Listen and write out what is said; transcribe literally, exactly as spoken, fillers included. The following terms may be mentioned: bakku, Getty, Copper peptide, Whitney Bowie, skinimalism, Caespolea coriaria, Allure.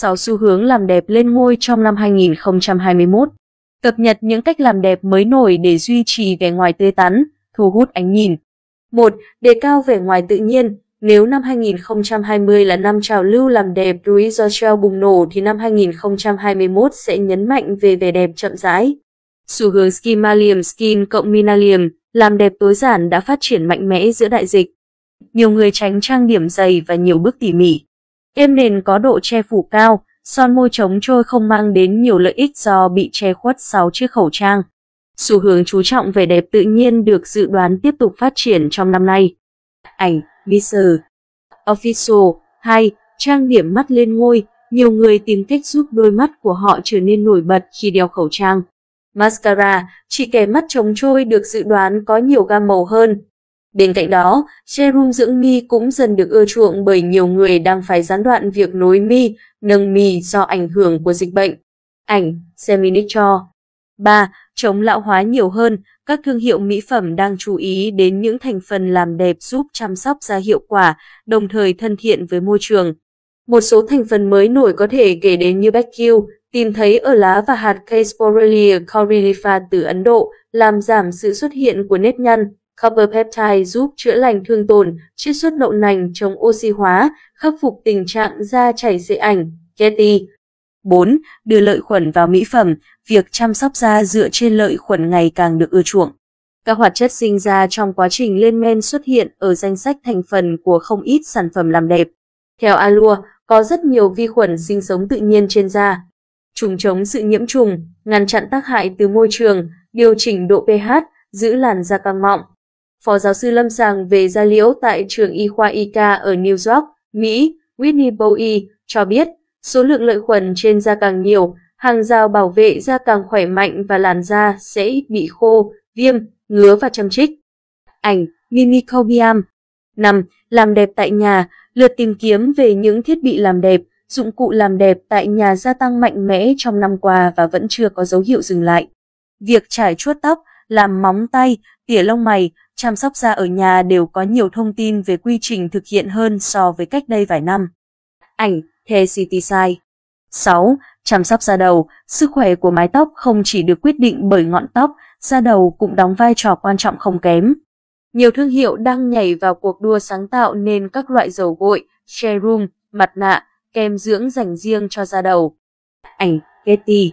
sáu xu hướng làm đẹp lên ngôi trong năm hai nghìn không trăm hai mươi mốt. Cập nhật những cách làm đẹp mới nổi để duy trì vẻ ngoài tươi tắn, thu hút ánh nhìn. một. Đề cao vẻ ngoài tự nhiên. Nếu năm hai nghìn không trăm hai mươi là năm trào lưu làm đẹp do bùng nổ thì năm hai nghìn không trăm hai mươi mốt sẽ nhấn mạnh về vẻ đẹp chậm rãi. Xu hướng skinimalism, skin cộng minimalism, làm đẹp tối giản đã phát triển mạnh mẽ giữa đại dịch. Nhiều người tránh trang điểm dày và nhiều bước tỉ mỉ. Êm nền có độ che phủ cao, son môi chống trôi không mang đến nhiều lợi ích do bị che khuất sau chiếc khẩu trang. Xu hướng chú trọng vẻ đẹp tự nhiên được dự đoán tiếp tục phát triển trong năm nay. Ảnh, Mister Official. Hai. Trang điểm mắt lên ngôi. Nhiều người tìm cách giúp đôi mắt của họ trở nên nổi bật khi đeo khẩu trang. Mascara, chỉ kẻ mắt trống trôi được dự đoán có nhiều gam màu hơn. Bên cạnh đó, serum dưỡng mi cũng dần được ưa chuộng bởi nhiều người đang phải gián đoạn việc nối mi, nâng mi do ảnh hưởng của dịch bệnh. Ảnh, Seminicure. ba. Chống lão hóa nhiều hơn. Các thương hiệu mỹ phẩm đang chú ý đến những thành phần làm đẹp giúp chăm sóc da hiệu quả, đồng thời thân thiện với môi trường. Một số thành phần mới nổi có thể kể đến như bakku, tìm thấy ở lá và hạt Caespolea coriaria từ Ấn Độ, làm giảm sự xuất hiện của nếp nhăn. Copper peptide giúp chữa lành thương tổn, chiết xuất đậu nành chống oxy hóa, khắc phục tình trạng da chảy xệ. Ảnh, Getty. bốn. Đưa lợi khuẩn vào mỹ phẩm. Việc chăm sóc da dựa trên lợi khuẩn ngày càng được ưa chuộng. Các hoạt chất sinh ra trong quá trình lên men xuất hiện ở danh sách thành phần của không ít sản phẩm làm đẹp. Theo Allure, có rất nhiều vi khuẩn sinh sống tự nhiên trên da. Chúng chống sự nhiễm trùng, ngăn chặn tác hại từ môi trường, điều chỉnh độ pH, giữ làn da căng mọng. Phó giáo sư lâm sàng về da liễu tại trường y khoa i ca ở New York, Mỹ, Whitney Bowie, cho biết số lượng lợi khuẩn trên da càng nhiều, hàng rào bảo vệ da càng khỏe mạnh và làn da sẽ ít bị khô, viêm, ngứa và châm chích. Ảnh, Minicobiam. năm. Làm đẹp tại nhà. Lượt tìm kiếm về những thiết bị làm đẹp, dụng cụ làm đẹp tại nhà gia tăng mạnh mẽ trong năm qua và vẫn chưa có dấu hiệu dừng lại. Việc chải chuốt tóc, làm móng tay, tỉa lông mày, chăm sóc da ở nhà đều có nhiều thông tin về quy trình thực hiện hơn so với cách đây vài năm. Ảnh, Caespolea. sáu. Chăm sóc da đầu. Sức khỏe của mái tóc không chỉ được quyết định bởi ngọn tóc, da đầu cũng đóng vai trò quan trọng không kém. Nhiều thương hiệu đang nhảy vào cuộc đua sáng tạo nên các loại dầu gội, serum, mặt nạ, kem dưỡng dành riêng cho da đầu. Ảnh, Getty.